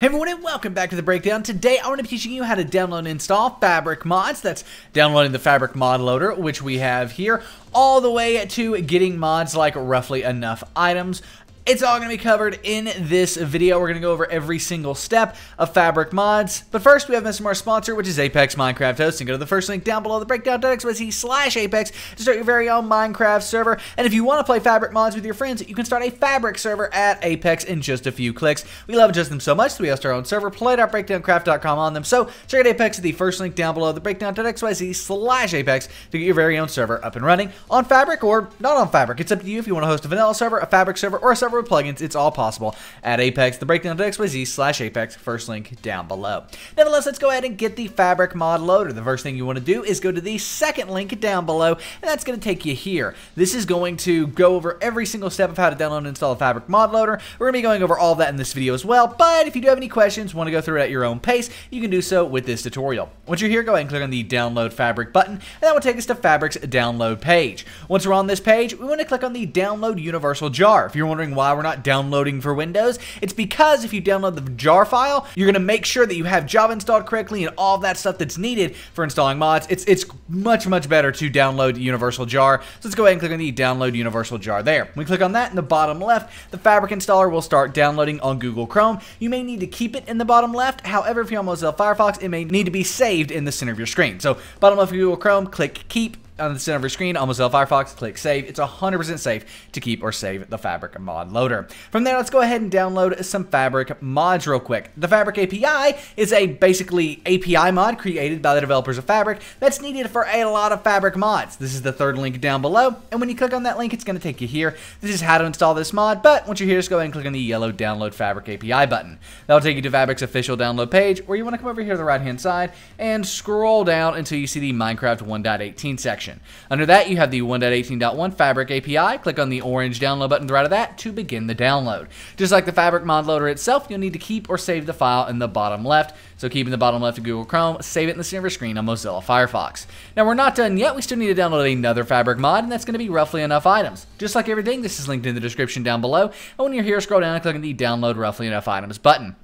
Hey everyone, and welcome back to The Breakdown. Today I want to be teaching you how to download and install Fabric mods. That's downloading the Fabric mod loader, which we have here, all the way to getting mods like Roughly Enough Items. It's all going to be covered in this video. We're going to go over every single step of Fabric mods. But first, we have this from our sponsor, which is Apex Minecraft Hosting. Go to the first link down below, the breakdown.xyz/Apex, to start your very own Minecraft server. And if you want to play Fabric mods with your friends, you can start a Fabric server at Apex in just a few clicks. We love just them so much, so we host our own server, play.breakdowncraft.com on them. So check out Apex at the first link down below, the breakdown.xyz/Apex, to get your very own server up and running on Fabric or not on Fabric. It's up to you if you want to host a vanilla server, a Fabric server, or a server with plugins. It's all possible at Apex, the breakdown.xyz/Apex, first link down below. Nevertheless, let's go ahead and get the Fabric mod loader. The first thing you want to do is go to the second link down below, and that's going to take you here. This is going to go over every single step of how to download and install the Fabric mod loader. We're going to be going over all that in this video as well, but if you do have any questions, want to go through it at your own pace, you can do so with this tutorial. Once you're here, go ahead and click on the Download Fabric button, and that will take us to Fabric's download page. Once we're on this page, we want to click on the Download Universal Jar. If you're wondering why we're not downloading for Windows, it's because if you download the jar file, you're going to make sure that you have Java installed correctly and all of that stuff that's needed for installing mods. It's much better to download Universal Jar. So let's go ahead and click on the Download Universal Jar there. When we click on that, in the bottom left, the Fabric installer will start downloading on Google Chrome. You may need to keep it in the bottom left. However, if you're on Mozilla Firefox, it may need to be saved in the center of your screen. So bottom left of Google Chrome, click Keep. On the center of your screen, on Mozilla Firefox, click Save. It's 100% safe to keep or save the Fabric mod loader. From there, let's go ahead and download some Fabric mods real quick. The Fabric API is a basically API mod created by the developers of Fabric that's needed for a lot of Fabric mods. This is the third link down below, and when you click on that link, it's going to take you here. This is how to install this mod, but once you're here, just go ahead and click on the yellow Download Fabric API button. That'll take you to Fabric's official download page, where you want to come over here to the right-hand side and scroll down until you see the Minecraft 1.18 section. Under that, you have the 1.18.1 Fabric API. Click on the orange download button to the right of that to begin the download. Just like the Fabric mod loader itself, you'll need to keep or save the file in the bottom left. So keep in the bottom left of Google Chrome, save it in the center of your screen on Mozilla Firefox. Now, we're not done yet. We still need to download another Fabric mod, and that's going to be Roughly Enough Items. Just like everything, this is linked in the description down below. And when you're here, scroll down and click on the Download Roughly Enough Items button.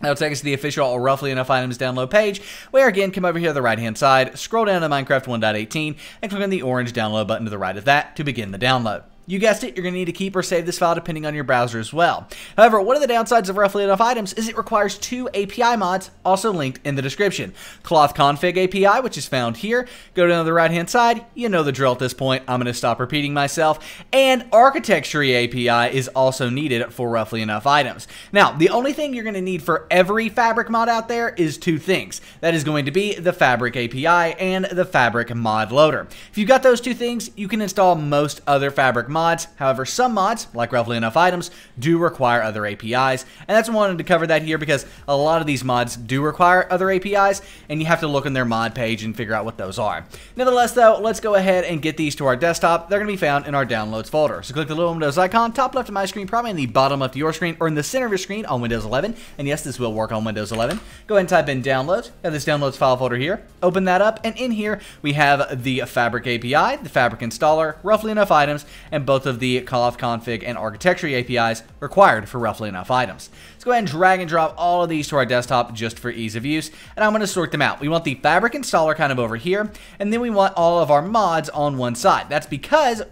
That'll take us to the official Roughly Enough Items download page, where again, come over here to the right-hand side, scroll down to Minecraft 1.18, and click on the orange download button to the right of that to begin the download. You guessed it, you're going to need to keep or save this file depending on your browser as well. However, one of the downsides of Roughly Enough Items is it requires two API mods, also linked in the description. Cloth Config API, which is found here. Go down to the right-hand side. You know the drill at this point. I'm going to stop repeating myself. And Architectury API is also needed for Roughly Enough Items. Now, the only thing you're going to need for every Fabric mod out there is two things. That is going to be the Fabric API and the Fabric mod loader. If you've got those two things, you can install most other Fabric mods. However, some mods, like Roughly Enough Items, do require other APIs, and that's why I wanted to cover that here, because a lot of these mods do require other APIs, and you have to look on their mod page and figure out what those are. Nevertheless, though, let's go ahead and get these to our desktop. They're going to be found in our Downloads folder. So click the little Windows icon, top left of my screen, probably in the bottom left of your screen, or in the center of your screen on Windows 11, and yes, this will work on Windows 11. Go ahead and type in Downloads. Now, this Downloads file folder here. Open that up, and in here, we have the Fabric API, the Fabric installer, Roughly Enough Items, and both of the Cloth Config and Architecture APIs required for Roughly Enough Items. Let's go ahead and drag and drop all of these to our desktop just for ease of use, and I'm going to sort them out. We want the Fabric installer kind of over here, and then we want all of our mods on one side. That's because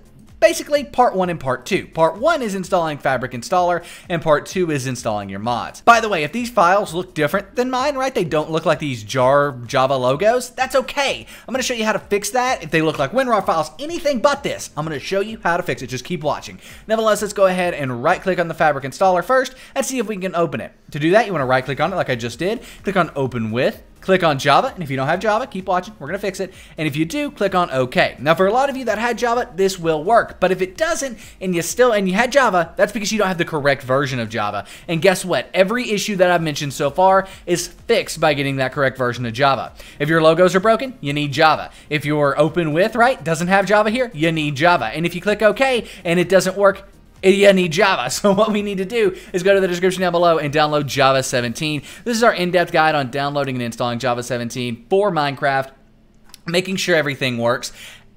basically part one and part two. Part one is installing Fabric Installer, and part two is installing your mods. By the way, if these files look different than mine, right? They don't look like these jar Java logos. That's okay. I'm going to show you how to fix that. If they look like WinRAR files, anything but this, I'm going to show you how to fix it. Just keep watching. Nevertheless, let's go ahead and right click on the Fabric Installer first and see if we can open it. To do that, you want to right click on it like I just did. Click on Open With. Click on Java, and if you don't have Java, keep watching. We're going to fix it. And if you do, click on OK. Now, for a lot of you that had Java, this will work. But if it doesn't, and you had Java, that's because you don't have the correct version of Java. And guess what? Every issue that I've mentioned so far is fixed by getting that correct version of Java. If your logos are broken, you need Java. If your Open With, right, doesn't have Java here, you need Java. And if you click OK and it doesn't work, you need Java. So what we need to do is go to the description down below and download Java 17. This is our in-depth guide on downloading and installing Java 17 for Minecraft, making sure everything works.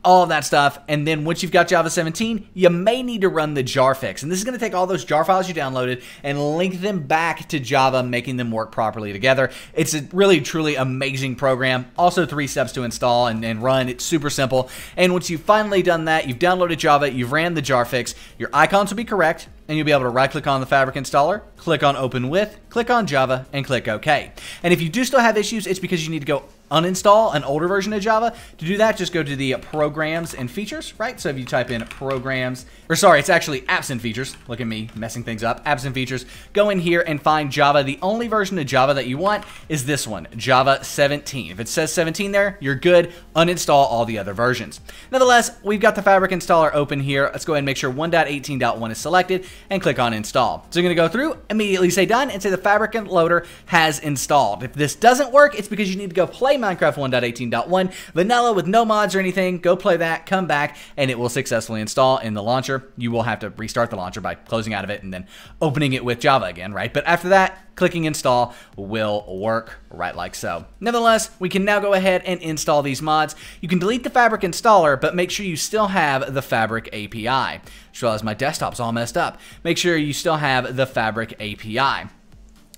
all of that stuff. And then once you've got Java 17, you may need to run the jar fix. And this is going to take all those jar files you downloaded and link them back to Java, making them work properly together. It's a really, truly amazing program. Also 3 steps to install and run. It's super simple. And once you've finally done that, you've downloaded Java, you've ran the jar fix, your icons will be correct, and you'll be able to right-click on the Fabric installer, click on Open With, click on Java, and click OK. And if you do still have issues, it's because you need to go uninstall an older version of Java. To do that, just go to the Programs and Features, right? So if you type in Programs, or sorry, it's actually Apps and Features. Look at me messing things up. Apps and Features. Go in here and find Java. The only version of Java that you want is this one, Java 17. If it says 17 there, you're good. Uninstall all the other versions. Nonetheless, we've got the Fabric installer open here. Let's go ahead and make sure 1.18.1 is selected and click on Install. So you're going to go through, immediately say Done, and say the Fabric loader has installed. If this doesn't work, it's because you need to go play Minecraft 1.18.1 vanilla with no mods or anything. Go play that, come back, and it will successfully install in the launcher. You will have to restart the launcher by closing out of it and then opening it with Java again, right? But after that, clicking install will work right like so. Nevertheless, we can now go ahead and install these mods. You can delete the Fabric installer, but make sure you still have the Fabric API. I just realized my desktop's all messed up. Make sure you still have the Fabric API.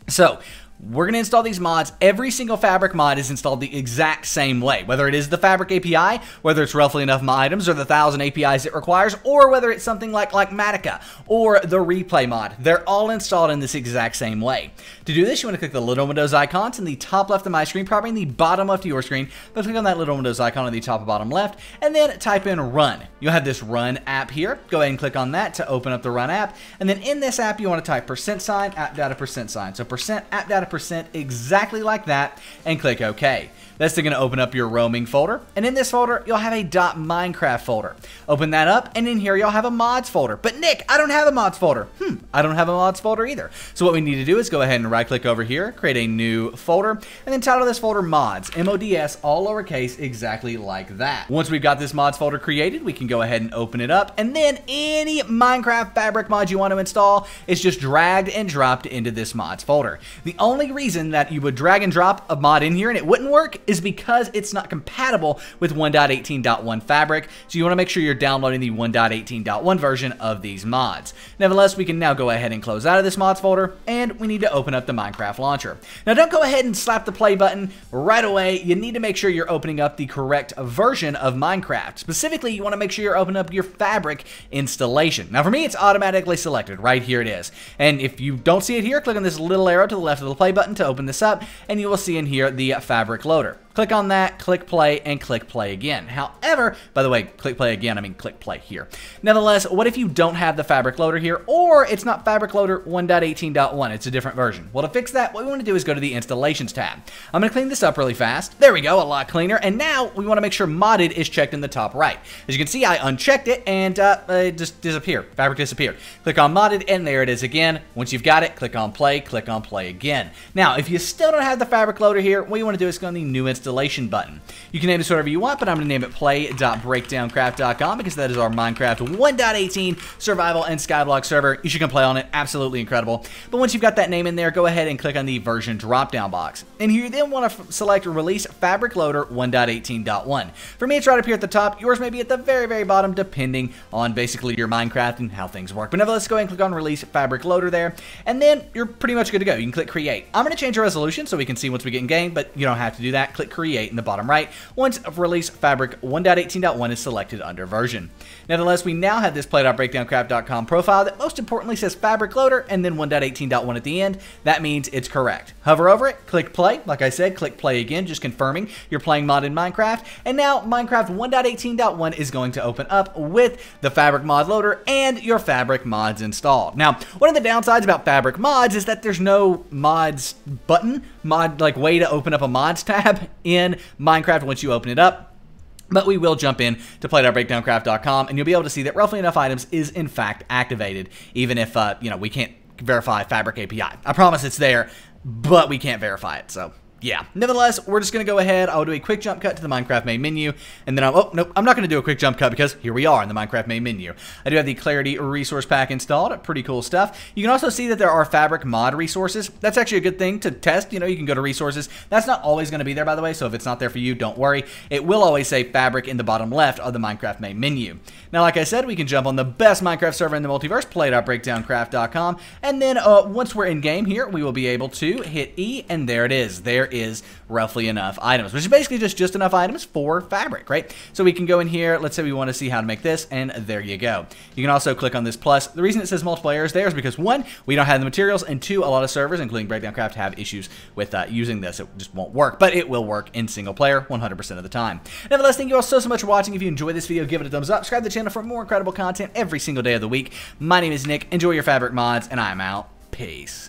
So we're going to install these mods. Every single Fabric mod is installed the exact same way, whether it is the Fabric API, whether it's Roughly Enough Items or the 1,000 APIs it requires, or whether it's something like Litematica or the Replay Mod. They're all installed in this exact same way. To do this, you want to click the little windows icons in the top left of my screen, probably in the bottom left of your screen, but click on that little windows icon in the top and bottom left, and then type in Run. You'll have this Run app here. Go ahead and click on that to open up the Run app, and then in this app, you want to type %, app.data, %. So %, app.data, % exactly like that, and click OK. That's going to open up your roaming folder, and in this folder you'll have a .minecraft folder. Open that up, and in here you'll have a mods folder. But Nick, I don't have a mods folder. I don't have a mods folder either. So what we need to do is go ahead and right click over here, create a new folder, and then title this folder mods, M-O-D-S, all lowercase, exactly like that. Once we've got this mods folder created, we can go ahead and open it up, and then any Minecraft Fabric mod you want to install is just dragged and dropped into this mods folder. The only reason that you would drag and drop a mod in here and it wouldn't work is because it's not compatible with 1.18.1 Fabric, so you want to make sure you're downloading the 1.18.1 version of these mods. Nevertheless, we can now go ahead and close out of this mods folder, and we need to open up the Minecraft launcher. Now, don't go ahead and slap the play button right away. You need to make sure you're opening up the correct version of Minecraft. Specifically, you want to make sure you're opening up your Fabric installation. Now, for me, it's automatically selected. Right here it is. And if you don't see it here, click on this little arrow to the left of the play button to open this up, and you will see in here the Fabric loader. Click on that, click play, and click play again. However, by the way, click play again, I mean click play here. Nevertheless, what if you don't have the Fabric loader here, or it's not Fabric loader 1.18.1, it's a different version? Well, to fix that, what we want to do is go to the installations tab. I'm going to clean this up really fast. There we go, a lot cleaner. And now we want to make sure modded is checked in the top right. As you can see, I unchecked it, and it just disappeared. Fabric disappeared. Click on modded, and there it is again. Once you've got it, click on play again. Now, if you still don't have the Fabric loader here, what you want to do is go to the new installation button. You can name this whatever you want, but I'm going to name it play.breakdowncraft.com because that is our Minecraft 1.18 survival and skyblock server. You should come play on it. Absolutely incredible. But once you've got that name in there, go ahead and click on the version drop-down box. And here you then want to select Release Fabric Loader 1.18.1. For me, it's right up here at the top. Yours may be at the very, very bottom, depending on basically your Minecraft and how things work. But nevertheless, go ahead and click on Release Fabric Loader there, and then you're pretty much good to go. You can click Create. I'm going to change our resolution so we can see once we get in game, but you don't have to do that. Click Create in the bottom right once Release Fabric 1.18.1 is selected under version. Nevertheless, we now have this play.breakdowncraft.com profile that most importantly says Fabric Loader and then 1.18.1 at the end. That means it's correct. Hover over it, click play. Like I said, click play again, just confirming you're playing modded Minecraft. And now Minecraft 1.18.1 is going to open up with the Fabric Mod Loader and your Fabric mods installed. Now, one of the downsides about Fabric mods is that there's no mods button, like way to open up a mods tab in Minecraft once you open it up. But we will jump in to play.breakdowncraft.com, and you'll be able to see that Roughly Enough Items is in fact activated, even if we can't verify Fabric API. I promise it's there, but we can't verify it, so yeah. Nevertheless, we're just going to go ahead. I'll do a quick jump cut to the Minecraft main menu, and then oh, nope, I'm not going to do a quick jump cut because here we are in the Minecraft main menu. I do have the Clarity Resource Pack installed. Pretty cool stuff. You can also see that there are Fabric mod resources. That's actually a good thing to test. You know, you can go to resources. That's not always going to be there, by the way, so if it's not there for you, don't worry. It will always say Fabric in the bottom left of the Minecraft main menu. Now, like I said, we can jump on the best Minecraft server in the multiverse, play.breakdowncraft.com, and then once we're in game here, we will be able to hit E, and there it is. There is Roughly Enough Items, which is basically just enough items for Fabric, right? So we can go in here, let's say we want to see how to make this, and there you go. You can also click on this plus. The reason it says multiple errors there is because one, we don't have the materials, and two, a lot of servers, including BreakdownCraft, have issues with using this. It just won't work, but it will work in single player 100% of the time. Nevertheless, thank you all so much for watching. If you enjoyed this video, give it a thumbs up. Subscribe to the channel for more incredible content every single day of the week. My name is Nick. Enjoy your Fabric mods, and I'm out. Peace.